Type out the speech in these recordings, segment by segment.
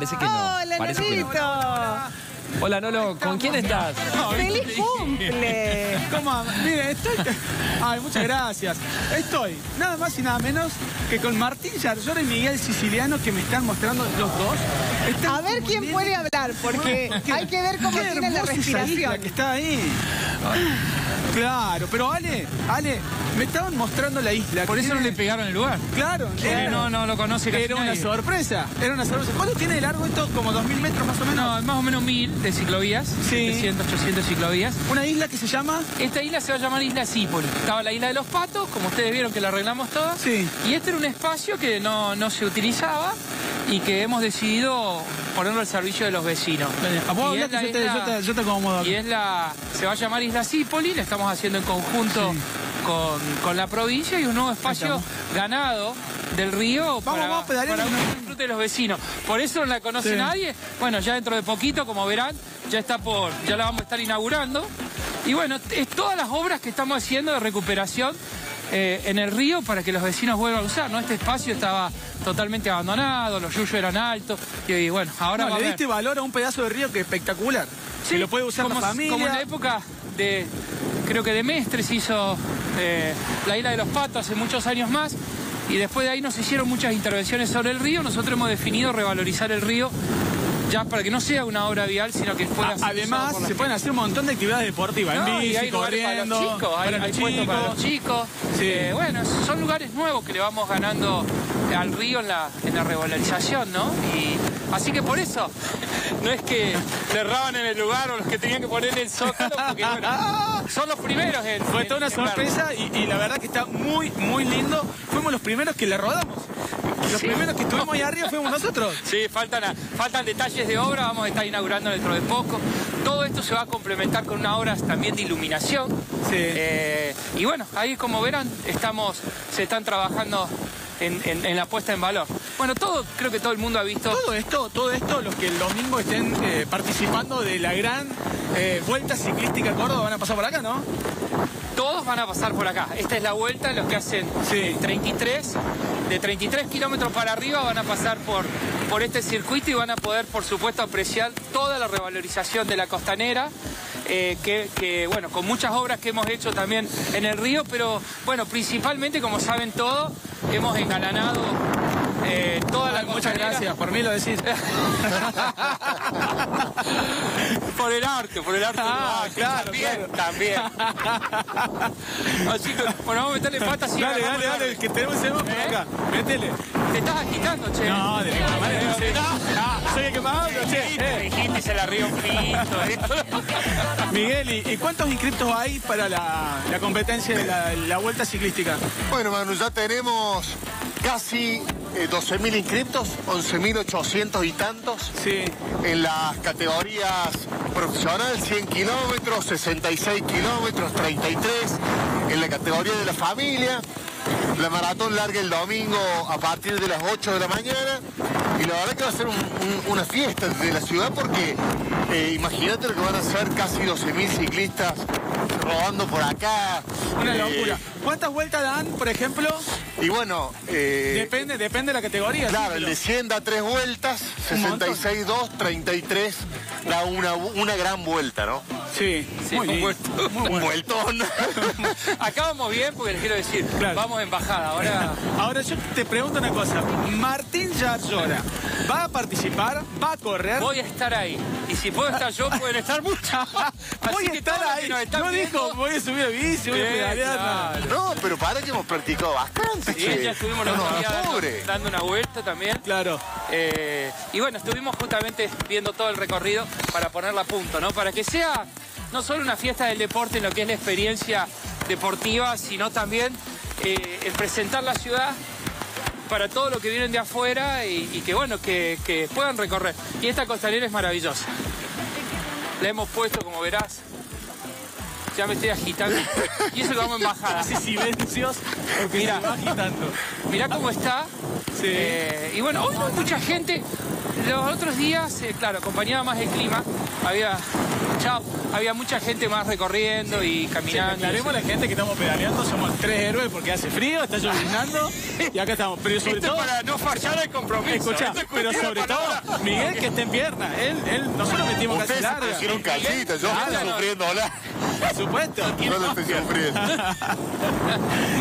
Parece que no. Hola, parece Nolito. Que no. Hola, Nolo. ¿Con quién estás? ¡Feliz cumple! ¿Cómo? Mire, estoy... Ay, muchas gracias. Estoy nada más y nada menos que con Martín Llaryora y Miguel Siciliano, que me están mostrando los dos. Están a ver quién puede hablar, porque hay que ver cómo tiene la respiración. Que está ahí. Claro, pero Ale, me estaban mostrando la isla. Por eso no le pegaron el lugar. Claro. No lo conoce casi nadie. Era una sorpresa. ¿Cuánto tiene de largo esto? Como 2.000 metros más o menos. No, más o menos 1.000 de ciclovías. Sí. 700, 800 ciclovías. ¿Una isla que se llama? Esta isla se va a llamar Isla Zípol. Estaba la Isla de los Patos, como ustedes vieron que la arreglamos toda. Sí. Y este era un espacio que no se utilizaba y que hemos decidido ponerlo al servicio de los vecinos. ¿A vos hablas que yo te acomodo? Y es la... Se va a llamar Isla Zípoli, la estamos haciendo en conjunto con la provincia, y un nuevo espacio ganado del río para un disfrute de los vecinos. Por eso no la conoce nadie. Bueno, ya dentro de poquito, como verán, ya la vamos a estar inaugurando. Y bueno, es todas las obras que estamos haciendo de recuperación en el río para que los vecinos vuelvan a usar, ¿no? Este espacio estaba totalmente abandonado, los yuyos eran altos, y bueno, ahora va a haber... Le diste valor a un pedazo de río que es espectacular. Sí, que lo puede usar la familia. Como en la época de, creo que de Mestre se hizo la Isla de los Patos hace muchos años más, y después de ahí nos hicieron muchas intervenciones sobre el río. Nosotros hemos definido revalorizar el río ya para que no sea una obra vial, sino que fuera... Además, se pueden hacer un montón de actividades deportivas, en bici, hay corriendo... Hay puestos para los chicos. Sí. Bueno, son lugares nuevos que le vamos ganando al río en la revalorización, ¿no? Y así que por eso, no es que le erraban en el lugar o los que tenían que poner en el zócalo, porque bueno, son los primeros en... Fue toda una sorpresa y la verdad que está muy, muy lindo. Fuimos los primeros que le rodamos. Los primeros que estuvimos ahí arriba fuimos nosotros. Sí, faltan detalles de obra, vamos a estar inaugurando dentro de poco. Todo esto se va a complementar con una obra también de iluminación. Sí. Y bueno, ahí como verán, se están trabajando en la puesta en valor. Bueno, creo que todo el mundo ha visto... Todo esto, los que el domingo estén participando de la gran Vuelta Ciclística Córdoba, van a pasar por acá, ¿no? Todos van a pasar por acá. Esta es la vuelta, los que hacen de 33 kilómetros para arriba van a pasar por este circuito y van a poder, por supuesto, apreciar toda la revalorización de la costanera, bueno, con muchas obras que hemos hecho también en el río, pero bueno, principalmente, como saben todos, hemos engalanado... muchas gracias, por mí lo decís. Por el arte. Ah, claro, también. No, chicos, bueno, vamos a meterle patas y... Dale, que tenemos por acá. Métele. Te estás agitando, che. No, de ninguna manera. Soy el que más hablo, che. Dijiste, se la río un poquito. Miguel, ¿y cuántos inscriptos hay para la competencia de la vuelta ciclística? Bueno, Manu, ya tenemos casi 12.000 inscriptos, 11.800 y tantos, en las categorías profesional, 100 kilómetros, 66 kilómetros, 33, en la categoría de la familia. La maratón larga el domingo a partir de las 8 de la mañana, y la verdad que va a ser una fiesta de la ciudad, porque imagínate lo que van a ser casi 12.000 ciclistas rodando por acá. Una locura. ¿Cuántas vueltas dan, por ejemplo? Y bueno... depende de la categoría. Claro, el de 100 da 3 vueltas, 66, 2, 33 da una gran vuelta, ¿no? Sí, muy bueno. Un vueltón. Acá vamos bien, porque les quiero decir, vamos en bajada. Ahora yo te pregunto una cosa. Martín Llaryora va a participar, va a correr. Voy a estar ahí. Y si puedo estar yo, pueden estar muchos. Voy a estar ahí. No dijo, voy a subir a bici, voy a pedalear. Claro. No, pero para que hemos practicado bastante. Sí, ya estuvimos dando una vuelta también. Claro. Y bueno, estuvimos justamente viendo todo el recorrido para ponerla a punto, ¿no? Para que sea no solo una fiesta del deporte en lo que es la experiencia deportiva, sino también el presentar la ciudad para todos los que vienen de afuera y que bueno, que puedan recorrer. Y esta costanera es maravillosa. La hemos puesto, como verás. Ya me estoy agitando. Y eso lo vamos en bajada. Hace silencios porque se va agitando. Mirá cómo está. Y bueno, hoy no hay mucha gente. Los otros días, claro, acompañaba más el clima, había mucha gente más recorriendo y caminando. Aclaremos a la gente que estamos pedaleando, somos tres héroes porque hace frío, está lloviznando y acá estamos. Pero sobre todo, para no fallar el compromiso. Escuchá, pero sobre todo, Miguel que está en pierna, nosotros metimos casi larga. Ustedes se pusieron calcita, yo estoy sufriendo, hola. Por supuesto. No lo estoy sufriendo.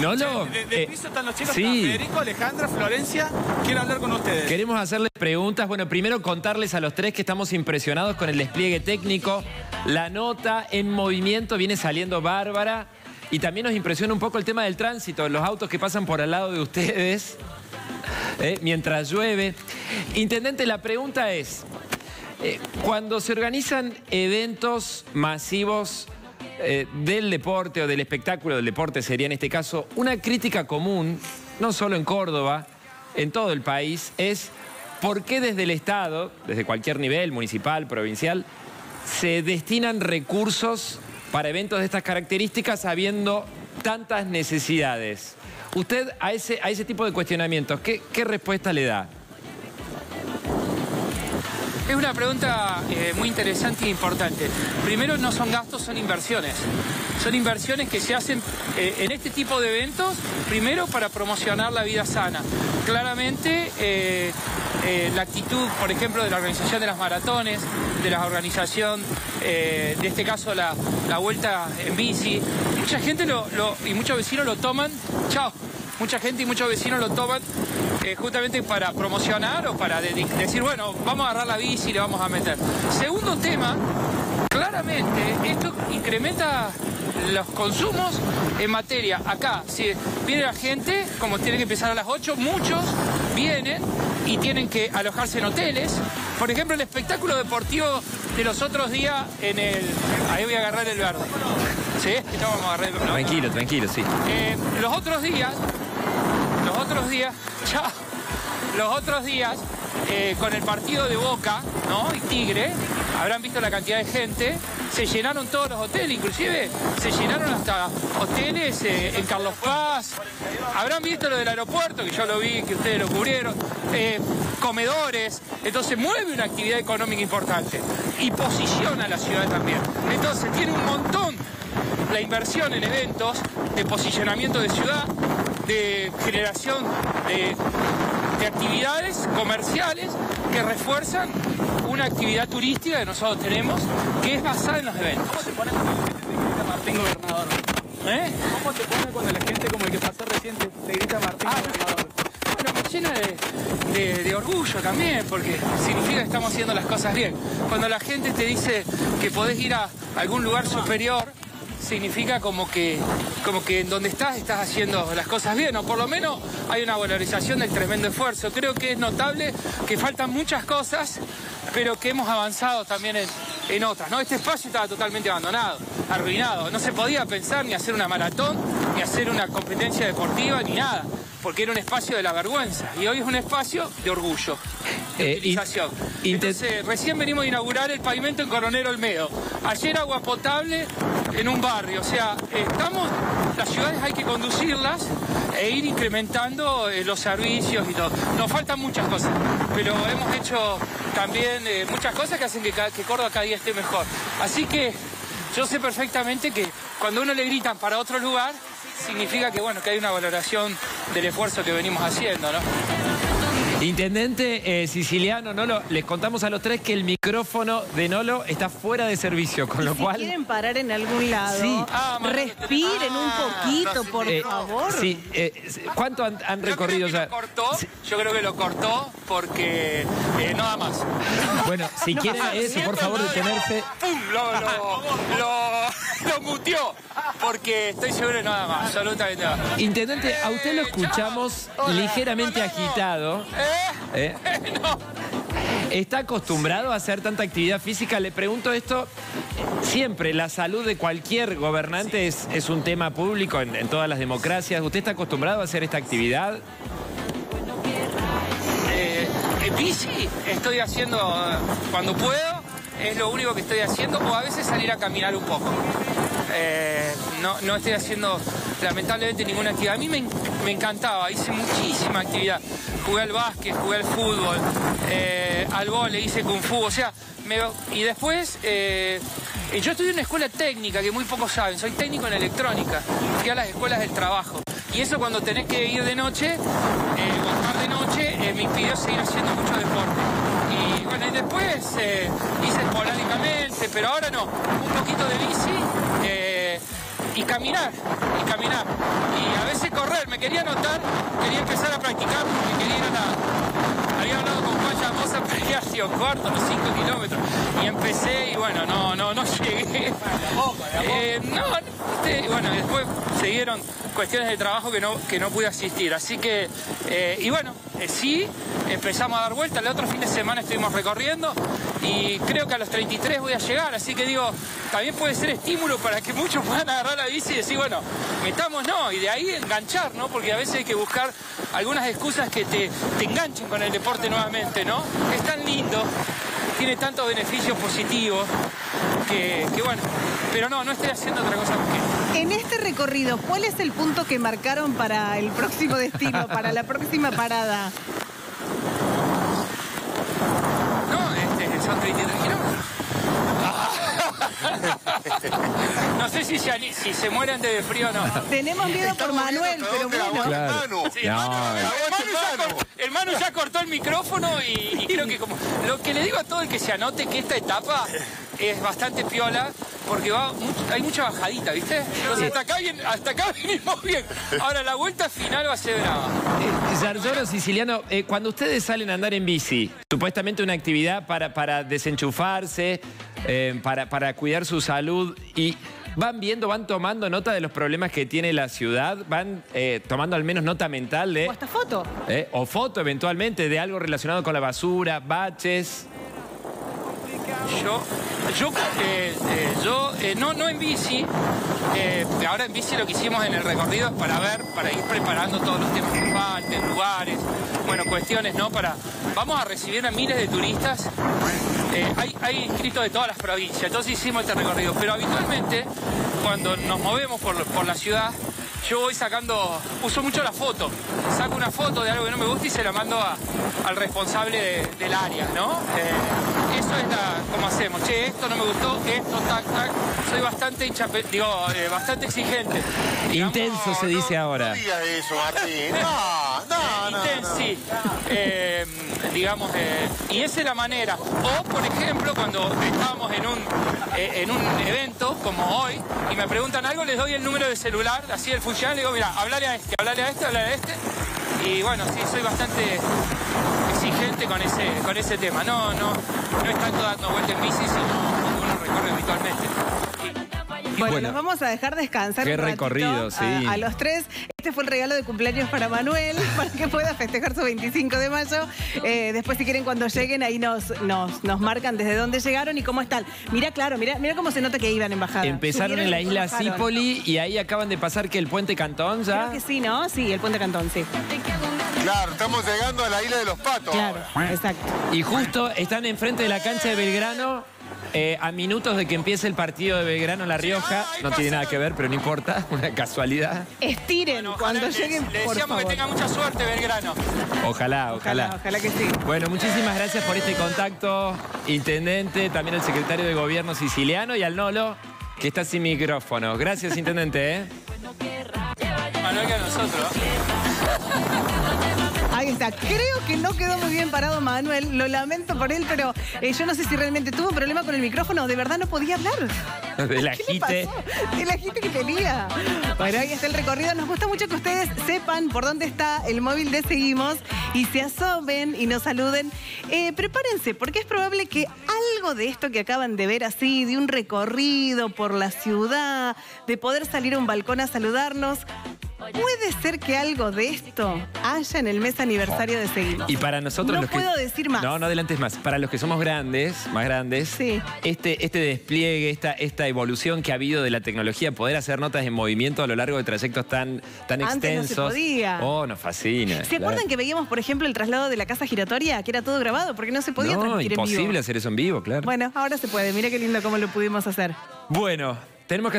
No lo... De piso están los chicos, Federico, Alejandra, Florencia, quiero hablar con ustedes. Queremos hacerles preguntas. Bueno, primero contarles a los tres que estamos impresionados con el despliegue técnico. La nota en movimiento viene saliendo bárbara. Y también nos impresiona un poco el tema del tránsito, los autos que pasan por al lado de ustedes mientras llueve. Intendente, la pregunta es, cuando se organizan eventos masivos del deporte o del espectáculo del deporte, sería en este caso, una crítica común, no solo en Córdoba, en todo el país, es por qué desde el Estado, desde cualquier nivel, municipal, provincial, se destinan recursos para eventos de estas características habiendo tantas necesidades. Usted a ese tipo de cuestionamientos, ¿qué respuesta le da? Es una pregunta muy interesante e importante. Primero, no son gastos, son inversiones. Son inversiones que se hacen en este tipo de eventos, primero para promocionar la vida sana. Claramente, la actitud, por ejemplo, de la organización de las maratones, de la organización, de este caso, la vuelta en bici. Mucha gente y muchos vecinos lo toman, mucha gente y muchos vecinos lo toman justamente para promocionar o para decir, bueno, vamos a agarrar la bici y le vamos a meter. Segundo tema, claramente esto incrementa los consumos en materia. Acá, si viene la gente, como tiene que empezar a las 8, muchos vienen y tienen que alojarse en hoteles. Por ejemplo, el espectáculo deportivo de los otros días en el... Ahí voy a agarrar el verde. ¿Sí? No, vamos a agarrar el... Tranquilo, tranquilo, sí. Los otros días, con el partido de Boca, ¿no? Y Tigre, habrán visto la cantidad de gente, se llenaron todos los hoteles, inclusive se llenaron hasta hoteles en Carlos Paz, habrán visto lo del aeropuerto, que yo lo vi, que ustedes lo cubrieron, comedores, entonces mueve una actividad económica importante y posiciona a la ciudad también. Entonces tiene un montón la inversión en eventos de posicionamiento de ciudad, de generación de actividades comerciales que refuerzan una actividad turística que nosotros tenemos, que es basada en los eventos. ¿Cómo te pones cuando la gente te grita Martín Gobernador? ¿Eh? ¿Cómo te pones cuando la gente, como el que pasó recién, te grita Martín Gobernador? Bueno, me llena de orgullo también, porque significa que estamos haciendo las cosas bien. Cuando la gente te dice que podés ir a algún lugar superior, significa como que en donde estás haciendo las cosas bien, o por lo menos hay una valorización del tremendo esfuerzo. Creo que es notable que faltan muchas cosas, pero que hemos avanzado también en otras, ¿no? Este espacio estaba totalmente abandonado, arruinado. No se podía pensar ni hacer una maratón, ni hacer una competencia deportiva, ni nada, porque era un espacio de la vergüenza. Y hoy es un espacio de orgullo, de utilización. Entonces, recién venimos a inaugurar el pavimento en Coronel Olmedo. Ayer agua potable en un barrio. O sea, las ciudades hay que conducirlas e ir incrementando los servicios y todo. Nos faltan muchas cosas, pero hemos hecho también muchas cosas que hacen que Córdoba cada día esté mejor. Así que yo sé perfectamente que cuando uno le gritan para otro lugar, significa que, bueno, que hay una valoración del esfuerzo que venimos haciendo, ¿no? Intendente Siciliano, Nolo, les contamos a los tres que el micrófono de Nolo está fuera de servicio, con lo cual... Si quieren parar en algún lado, sí. Respiren un poquito, por favor. Sí, ¿cuánto han recorrido ya? Yo creo que lo cortó porque nada más. Bueno, si quieren eso, por favor, detenerse. ¡Pum! Lo muteó, porque estoy seguro de nada más, absolutamente nada más. Intendente, a usted lo escuchamos ligeramente agitado. No. ¿Está acostumbrado a hacer tanta actividad física? Le pregunto esto, siempre la salud de cualquier gobernante es un tema público en todas las democracias. ¿Usted está acostumbrado a hacer esta actividad? Bici estoy haciendo cuando puedo, es lo único que estoy haciendo, o a veces salir a caminar un poco. No estoy haciendo lamentablemente ninguna actividad. A mí me me encantaba, hice muchísima actividad. Jugué al básquet, jugué al fútbol, al vole, hice kung fu, o sea, y después yo estudié en una escuela técnica que muy pocos saben, soy técnico en electrónica, fui a las escuelas del trabajo. Y eso cuando tenés que ir de noche, voltar de noche, me impidió seguir haciendo mucho deporte. Y bueno, y después hice esporádicamente, pero ahora no, un poquito de bici y caminar, y a veces correr. Me quería anotar, quería empezar a practicar porque quería ir a la... Había hablado con Juan Llamosa para ir hacia un cuarto, los 5 kilómetros, y empecé y bueno, no llegué. Bueno, después siguieron cuestiones de trabajo que no pude asistir, así que, y bueno, sí, empezamos a dar vueltas, el otro fin de semana estuvimos recorriendo, y creo que a los 33 voy a llegar, así que digo, también puede ser estímulo para que muchos puedan agarrar la bici y decir, bueno, metamos, no, y de ahí enganchar, ¿no? Porque a veces hay que buscar algunas excusas que te enganchen con el deporte nuevamente, ¿no? Es tan lindo, tiene tantos beneficios positivos, que bueno, pero no estoy haciendo otra cosa porque... En este recorrido, ¿cuál es el punto que marcaron para el próximo destino, para la próxima parada? Son 33 kilómetros. No sé si se muere antes de frío o no. Tenemos miedo por Manuel, pero bueno. Claro. Sí, hermano ya cortó el micrófono y creo que como... Lo que le digo a todo el que se anote que esta etapa es bastante piola porque hay mucha bajadita, ¿viste? Entonces hasta acá venimos bien. Ahora la vuelta final va a ser brava. Llaryora, Siciliano, cuando ustedes salen a andar en bici, supuestamente una actividad para desenchufarse, para cuidar su salud, y van viendo, van tomando nota de los problemas que tiene la ciudad, van tomando al menos nota mental de... O hasta foto. O foto eventualmente de algo relacionado con la basura, baches. Yo no en bici, ahora en bici lo que hicimos en el recorrido es para ir preparando todos los temas que falten, lugares, bueno, cuestiones, ¿no? Vamos a recibir a miles de turistas, hay inscritos de todas las provincias, entonces hicimos este recorrido, pero habitualmente cuando nos movemos por la ciudad, yo voy sacando, uso mucho la foto, saco una foto de algo que no me gusta y se la mando al responsable del área, ¿no? Eso es como hacemos, che, esto no me gustó, esto, tac, tac. Soy bastante bastante exigente. Intenso se dice ahora. No digas eso, Martín. Y esa es la manera. O, por ejemplo, cuando estábamos en un evento como hoy y me preguntan algo, les doy el número de celular, así el funcionario, le digo, mira, hablale a este. Y bueno, sí, soy bastante exigente con ese tema. No es tanto dando vuelta en bici, sino como uno recorre habitualmente. Bueno, nos vamos a dejar descansar un ratito, recorrido, sí. A los tres. Este fue el regalo de cumpleaños para Manuel, para que pueda festejar su 25 de mayo. Después, si quieren, cuando lleguen, ahí nos marcan desde dónde llegaron y cómo están. Mirá, claro, mirá cómo se nota que iban en bajada. Empezaron en la isla Zípol y ahí acaban de pasar, que el Puente Cantón ya... Creo que sí, ¿no? Sí, el Puente Cantón, sí. Claro, estamos llegando a la Isla de los Patos. Claro, ahora. Exacto. Y justo están enfrente de la cancha de Belgrano. A minutos de que empiece el partido de Belgrano en La Rioja, no tiene nada que ver, pero no importa, una casualidad. Estiren, bueno, cuando lleguen, por favor. Le deseamos que tenga mucha suerte Belgrano. Ojalá que sí. Bueno, muchísimas gracias por este contacto, intendente, también al secretario de Gobierno Siciliano y al Nolo, que está sin micrófono. Gracias, intendente, Manuel, que a nosotros. Ahí está. Creo que no quedó muy bien parado Manuel. Lo lamento por él, pero yo no sé si realmente tuvo un problema con el micrófono. De verdad no podía hablar. De la agite. De la agite que tenía. Bueno, ahí está el recorrido. Nos gusta mucho que ustedes sepan por dónde está el móvil de Seguimos y se asomen y nos saluden. Prepárense, porque es probable que algo de esto que acaban de ver así, de un recorrido por la ciudad, de poder salir a un balcón a saludarnos... Puede ser que algo de esto haya en el mes aniversario de Seguimos. Y para nosotros no los puedo decir más. No adelantes más. Para los que somos grandes, más grandes, sí. Este despliegue, esta evolución que ha habido de la tecnología, poder hacer notas en movimiento a lo largo de trayectos tan extensos. No se podía. Oh, nos fascina. ¿Se acuerdan que veíamos, por ejemplo, el traslado de la casa giratoria, que era todo grabado? Porque no se podía transmitir en vivo. No, imposible hacer eso en vivo, claro. Bueno, ahora se puede. Mirá qué lindo cómo lo pudimos hacer. Bueno, tenemos que